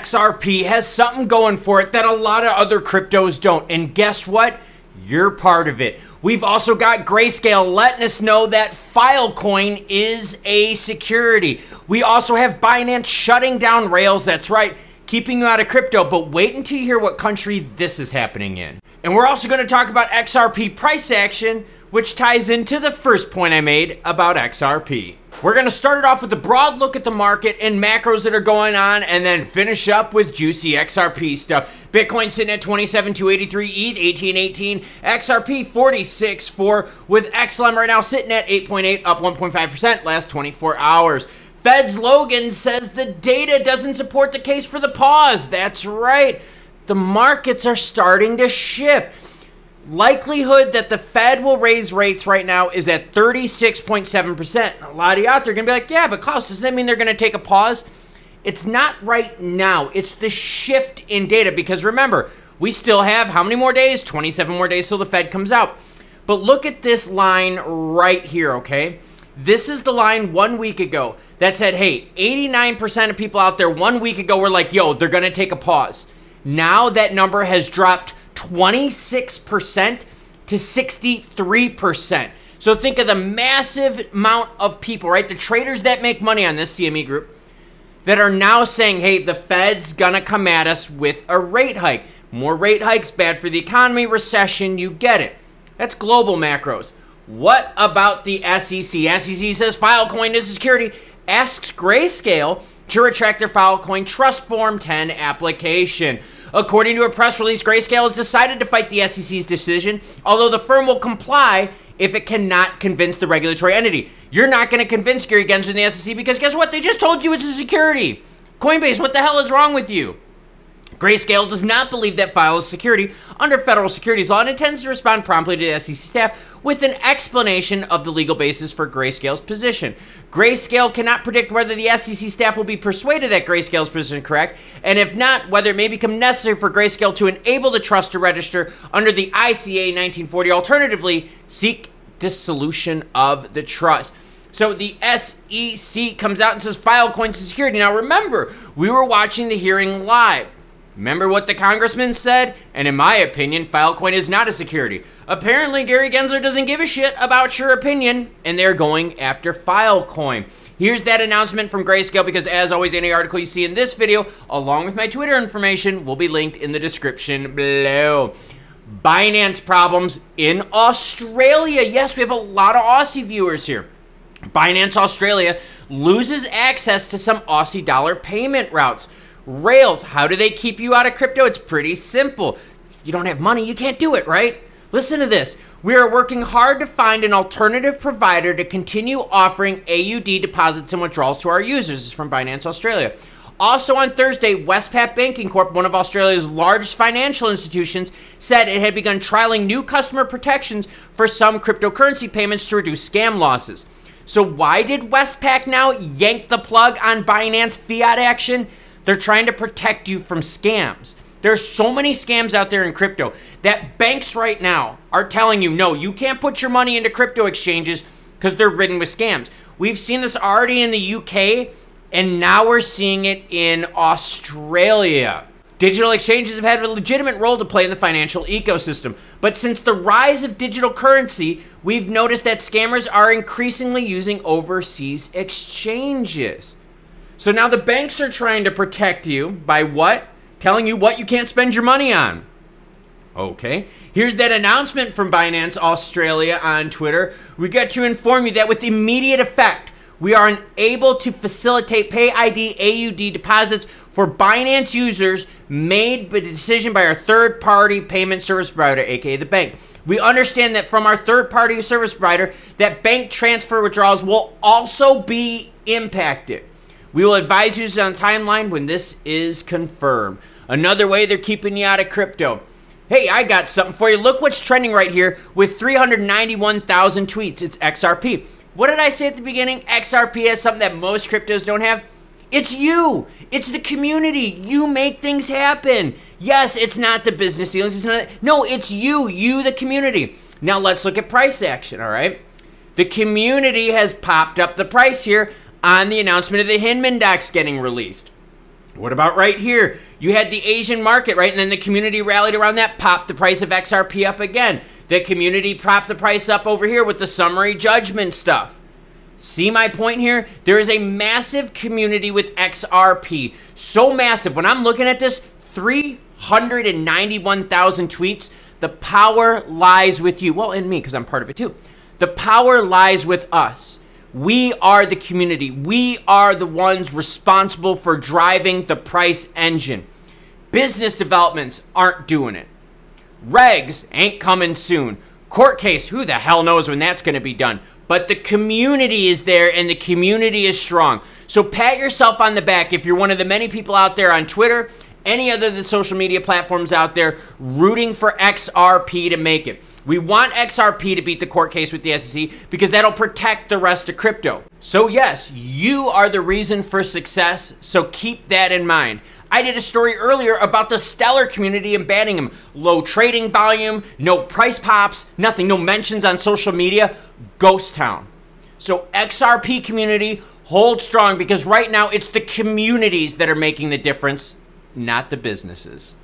XRP has something going for it that a lot of other cryptos don't. And guess what? You're part of it. We've also got Grayscale letting us know that Filecoin is a security. We also have Binance shutting down rails. That's right, keeping you out of crypto, but wait until you hear what country this is happening in. And we're also going to talk about XRP price action, which ties into the first point I made about XRP. We're going to start it off with a broad look at the market and macros that are going on, and then finish up with juicy XRP stuff. Bitcoin sitting at 27,283, ETH 1818, XRP 46.4, with XLM right now sitting at 8.8, up 1.5% last 24 hours. Fed's Logan says the data doesn't support the case for the pause. That's right. The markets are starting to shift. Likelihood that the Fed will raise rates right now is at 36.7%. A lot of you out there are going to be like, yeah, but Klaus, doesn't that mean they're going to take a pause? It's not right now. It's the shift in data, because remember, we still have how many more days? 27 more days till the Fed comes out. But look at this line right here, okay? This is the line 1 week ago that said, hey, 89% of people out there 1 week ago were like, yo, they're going to take a pause. Now that number has dropped 26% to 63%. So think of the massive amount of people, right? The traders that make money on this CME Group that are now saying, hey, the Fed's going to come at us with a rate hike. More rate hikes, bad for the economy, recession, you get it. That's global macros. What about the SEC? SEC says Filecoin is a security, asks Grayscale to retract their Filecoin Trust Form 10 application. According to a press release, Grayscale has decided to fight the SEC's decision, although the firm will comply if it cannot convince the regulatory entity. You're not going to convince Gary Gensler and the SEC, because guess what? They just told you it's a security. Coinbase, what the hell is wrong with you? Grayscale does not believe that File is security under federal securities law and intends to respond promptly to the SEC staff with an explanation of the legal basis for Grayscale's position. Grayscale cannot predict whether the SEC staff will be persuaded that Grayscale's position is correct, and if not, whether it may become necessary for Grayscale to enable the trust to register under the ICA 1940, alternatively, seek dissolution of the trust. So the SEC comes out and says Filecoin is security. Now remember, we were watching the hearing live. Remember what the congressman said? And in my opinion, Filecoin is not a security. Apparently, Gary Gensler doesn't give a shit about your opinion, and they're going after Filecoin. Here's that announcement from Grayscale, because as always, any article you see in this video, along with my Twitter information, will be linked in the description below. Binance problems in Australia. Yes, we have a lot of Aussie viewers here. Binance Australia loses access to some Aussie dollar payment routes. Rails, how do they keep you out of crypto? It's pretty simple. If you don't have money, you can't do it, right? Listen to this. We are working hard to find an alternative provider to continue offering AUD deposits and withdrawals to our users. This is from Binance Australia. Also on Thursday, Westpac Banking Corp, one of Australia's largest financial institutions, said it had begun trialing new customer protections for some cryptocurrency payments to reduce scam losses. So why did Westpac now yank the plug on Binance fiat action? They're trying to protect you from scams. There's so many scams out there in crypto that banks right now are telling you, no, you can't put your money into crypto exchanges because they're ridden with scams. We've seen this already in the UK, and now we're seeing it in Australia. Digital exchanges have had a legitimate role to play in the financial ecosystem. But since the rise of digital currency, we've noticed that scammers are increasingly using overseas exchanges. So now the banks are trying to protect you by what? Telling you what you can't spend your money on. Okay. Here's that announcement from Binance Australia on Twitter. We got to inform you that with immediate effect, we are unable to facilitate Pay ID AUD deposits for Binance users made by the decision by our third-party payment service provider, aka the bank. We understand that from our third-party service provider, that bank transfer withdrawals will also be impacted. We will advise you on timeline when this is confirmed. Another way they're keeping you out of crypto. Hey, I got something for you. Look what's trending right here with 391,000 tweets. It's XRP. What did I say at the beginning? XRP has something that most cryptos don't have. It's you. It's the community. You make things happen. Yes, it's not the business dealings. It's not that. No, it's you. You, the community. Now let's look at price action, all right? The community has popped up the price here on the announcement of the Hinman docs getting released. What about right here? You had the Asian market, right? And then the community rallied around that, popped the price of XRP up again. The community propped the price up over here with the summary judgment stuff. See my point here? There is a massive community with XRP. So massive. When I'm looking at this, 391,000 tweets. The power lies with you. Well, in me, because I'm part of it too. The power lies with us. We are the community. We are the ones responsible for driving the price engine. Business developments aren't doing it. Regs ain't coming soon. Court case, who the hell knows when that's going to be done. But the community is there and the community is strong. So pat yourself on the back if you're one of the many people out there on Twitter, any other than social media platforms out there rooting for XRP to make it. We want XRP to beat the court case with the SEC because that'll protect the rest of crypto. So yes, you are the reason for success, so keep that in mind. I did a story earlier about the Stellar community in Banningham. Low trading volume, no price pops, nothing, no mentions on social media, ghost town. So XRP community, hold strong because right now it's the communities that are making the difference, not the businesses.